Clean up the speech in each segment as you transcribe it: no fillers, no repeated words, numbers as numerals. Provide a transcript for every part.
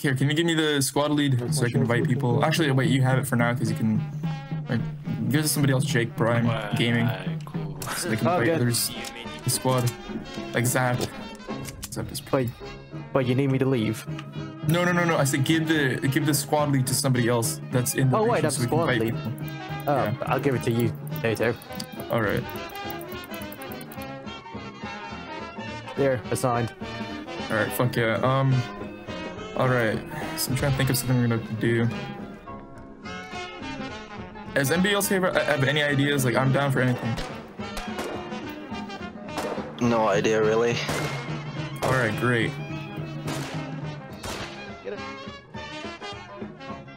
Here, can you give me the squad lead so I can invite people? Actually, wait, you have it for now because you can. Like, give it to somebody else, Jake Prime Gaming. Cool. So they can invite others. The squad. Like Zap. Zap is played. But you need me to leave? No, no, no, no. I said give the squad lead to somebody else that's in the. Oh wait, I'm so squad lead. People. Oh, yeah. I'll give it to you, Dato. All right. There, assigned. All right, fuck yeah. All right. So I'm trying to think of something we're gonna do. As NBLC ever have any ideas? Like, I'm down for anything. No idea, really. All right, great.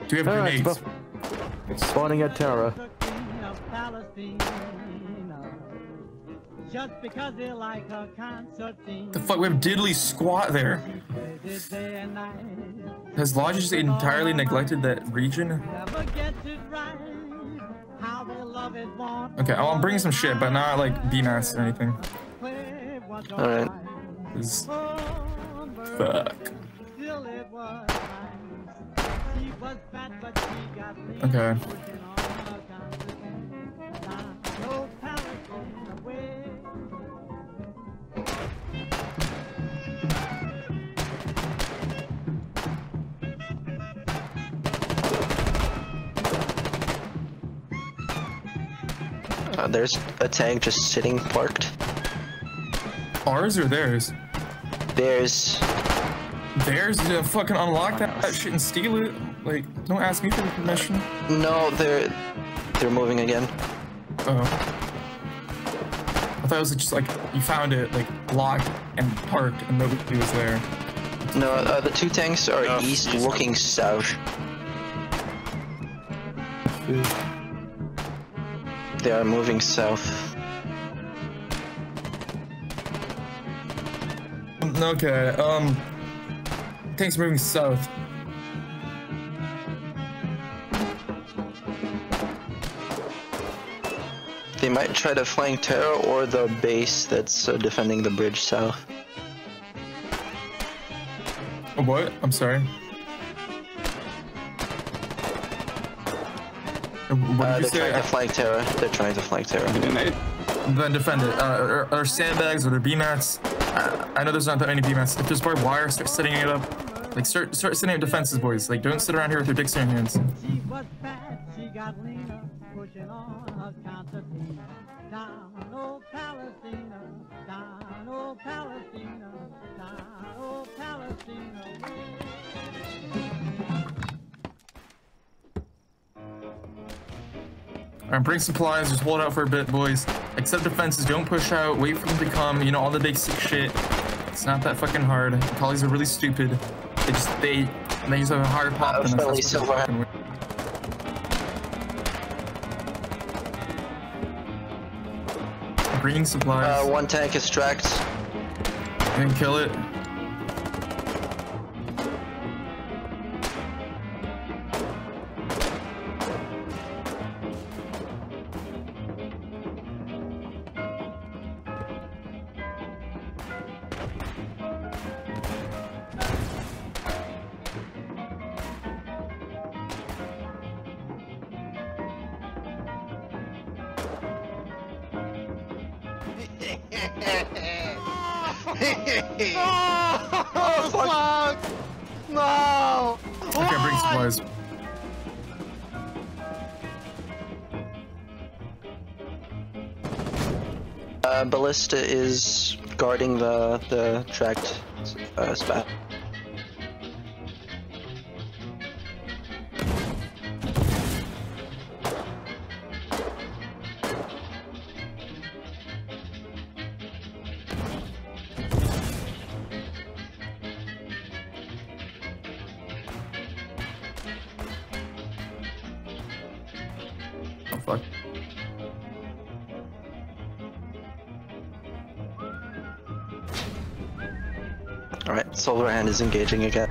Do we have grenades? Spawning at Terra. The fuck, we have diddly squat there. Has Lodge just entirely neglected that region? Okay, well, I'm bringing some shit, but not like B-mats or anything. Alright. Fuck. Okay. There's a tank just sitting parked. Ours or theirs? Theirs. Theirs? Fucking unlock that shit and steal it. Like, don't ask me for the permission. No, they're moving again. I thought it was just like you found it, like locked and parked, and nobody was there. No, the two tanks are east, looking south. They are moving south. Okay. Tanks moving south. They might try to flank Terra or the base that's defending the bridge south. What? I'm sorry. They're trying to flank Terra. They're trying to flank Terra. Then defend it. Are sandbags or their B-mats? I know there's not that many B-mats. If there's barbed wire, start setting it up. Like start setting up defenses, boys. Like don't sit around here with your dicks in your hands. Alright, bring supplies, just hold out for a bit, boys. Accept defenses, don't push out, wait for them to come, you know, all the basic shit. It's not that fucking hard. The Collies are really stupid. They just have a higher pop than us. Bringing supplies. One tank is tracked. And kill it. Ballista is guarding the tracked spot. Alright, Solar Hand is engaging again.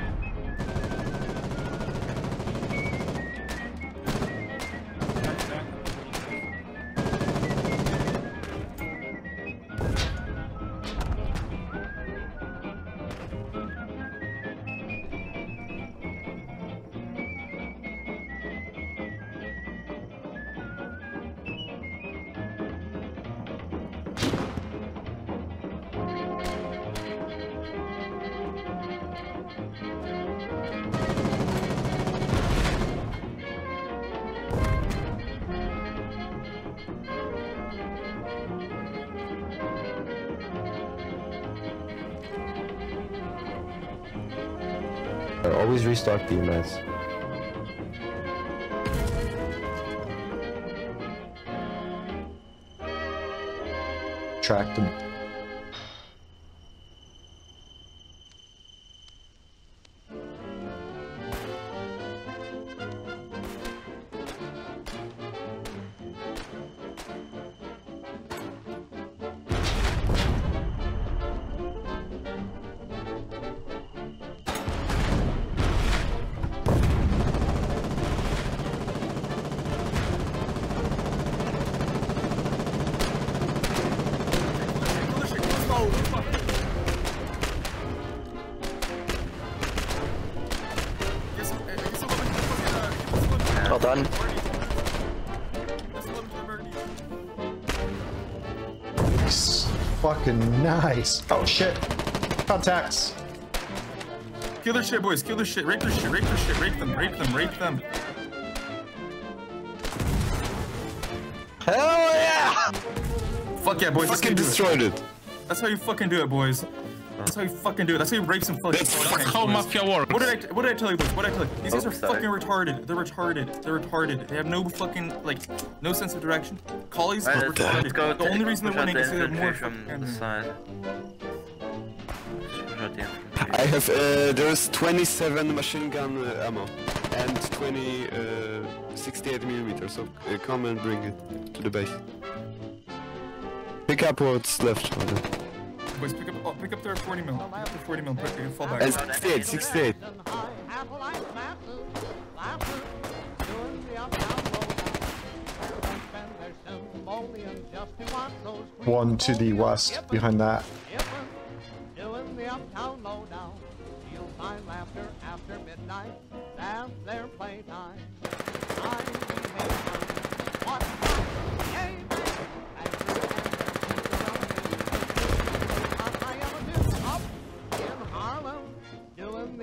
But always restock B-mats. Track them. Done. It's fucking nice. Oh shit. Contacts. Kill their shit, boys. Kill their shit. Rape their shit. Rape their shit. Rape them. Rape them. Rape them. Hell yeah! Fuck yeah, boys. Fucking destroyed it. That's how you fucking do it, boys. That's how you fucking do it. That's how you rape some fucking. That's how mafia works. What did I tell you, boys? What did I tell you? These guys are fucking retarded. They're retarded. They're retarded. They have no fucking, like, no sense of direction. Collies are retarded. The only reason they're winning is they have more fucking side. I have there's 27 machine gun ammo and 20 68 millimeters. So come and bring it to the base. Pick up what's left. Boys, pick up their 40 mil. Pick up their 40 mil, quick, fall back. 68, 68. One to the west, behind that.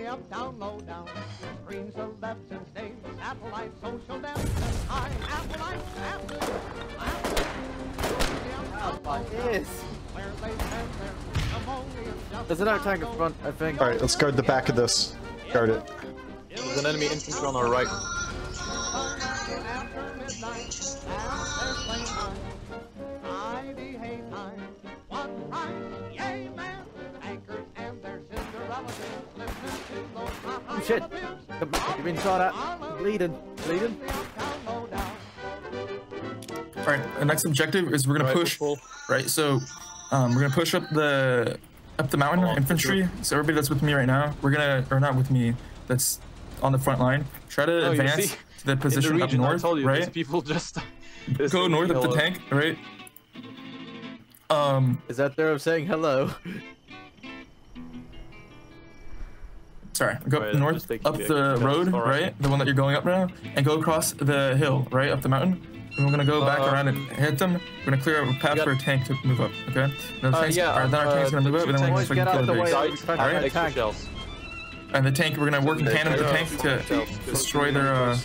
Uptown low down, greens are left and state, satellite social down, high satellite, satellite. There's another tank in front, I think. Alright, let's guard the back of this. Guard it. There's an enemy infantry on our right. Shit! You've been shot at. Bleeding. Bleeding. Alright, our next objective is we're gonna push. Right, so we're gonna push up the mountain, infantry. So everybody that's with me right now, we're gonna, or not with me, that's on the front line. Try to advance to the position the region, up north, you, right? People just go north up the tank, right? Is that their way of saying hello? Sorry, go up north, up the road, right? The one that you're going up now, and go across the hill, right? Up the mountain. And we're gonna go back around and hit them. We're gonna clear out a path for a tank to move up, okay? Then our tank's gonna move up, and then we're gonna get out the way. Alright? And the tank, we're gonna work in tandem with the tank to destroy their,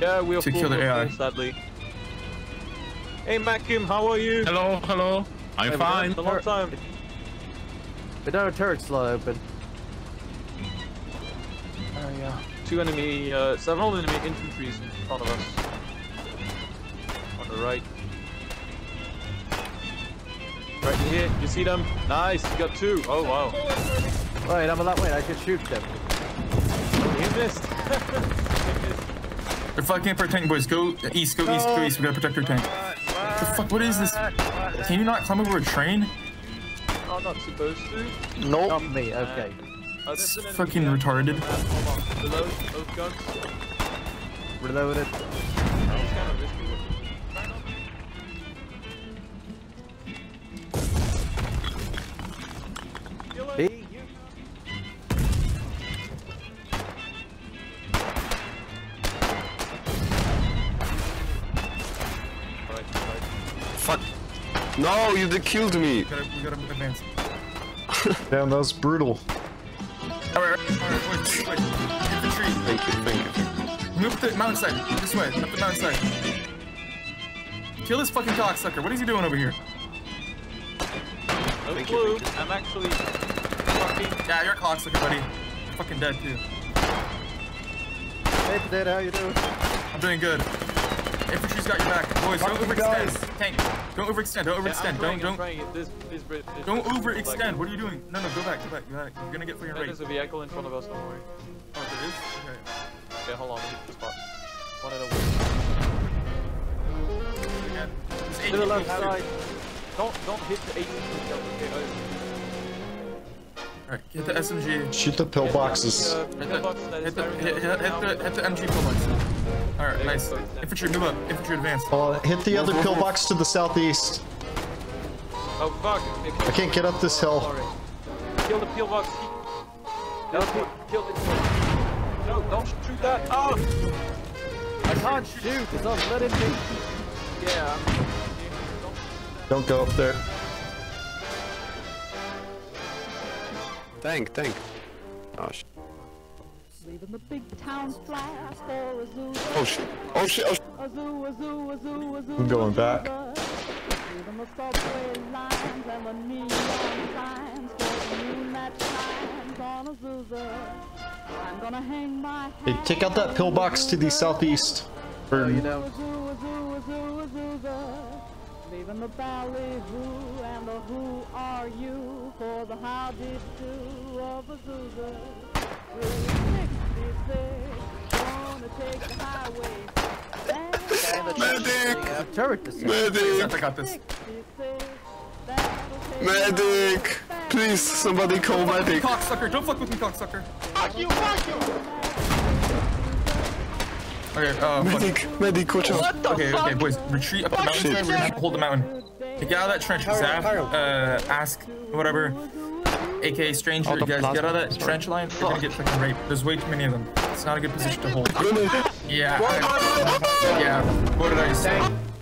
to kill their AI. Sadly. Hey, Matt Kim, how are you? Hello, hello. I'm fine. It's a long time. But our turret's not open. Yeah. Two enemy, several enemy infantries in front of us. On the right. Right here, you see them? Nice, you got two. Oh wow. Right, I'm on that way, I can shoot them. You missed. They're fucking up our tank, boys. Go east, go east, go east. We gotta protect our tank. What the fuck, what is this? Can you not climb over a train? I'm not supposed to. Nope. Not me, okay. It's fucking retarded. Reload, both guns. Reload it. B. Fuck. No, you killed me. We gotta advance. Damn, that was brutal. Alright, infantry. Thank you. Move up the mountain side. This way, up the mountain side. Kill this fucking cocksucker. What is he doing over here? No clue. I'm actually fucking... Yeah, you're a cocksucker, buddy. fucking dead too. Hey, Potato, how you doing? I'm doing good. Infantry's got your back. Boys, don't overextend. Tank, don't overextend. Don't overextend. Don't overextend. What are you doing? No, no, go back. Go back. Go back. You're gonna get for your raid. There's a vehicle in front of us. Don't worry. Oh, there is? Okay. Yeah, hold on. Let me get the spot. One at a way. There's to the left side. Don't hit the 18. Alright, hit the SMG. Shoot the pillboxes. Hit the MG pillbox. Alright, nice. Infantry, move up. Infantry, advance. Hit the other pillbox to the southeast. Oh, fuck. I can't get up this hill. Kill the pillbox. Kill the pillbox. No, don't shoot that. Oh! I can't shoot. It's not letting me. Yeah. Don't go up there. Tank. Oh shit. Leaving the big town fly for Azusa. Oh shit. Oh shit. Azusa. I'm going back. Leaving the subway lines and the neon signs for new match signs on Azusa. I'm gonna hang my hat. Hey, take out that pillbox to the southeast. Oh, you know. Leaving the valley who and the who are you for the how did do of Azusa. 366, gonna take the highway. Medic! Medic! Please, somebody call medic. Cocksucker, don't fuck with me, cocksucker. Fuck you, Okay, medic, fuck. Medic, watch out. Okay, fuck? Okay, boys, retreat up the mountain, hold the mountain. Get out of that trench, Zap, ask, whatever, aka Stranger, you guys, get out of that trench line, you're gonna get fucking raped. There's way too many of them. It's not a good position to hold. Yeah, what did I say?